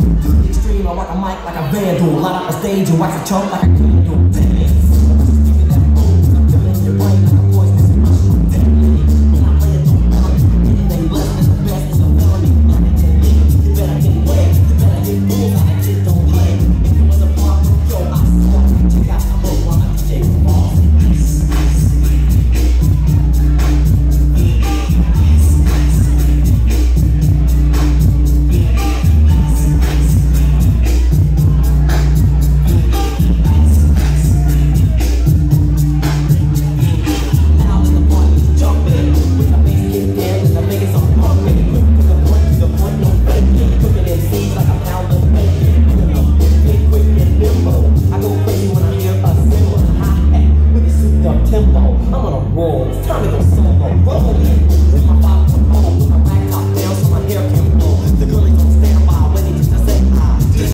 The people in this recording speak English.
Extreme, I rock a mic like a vandal, light up a stage and wax a chump like a candle.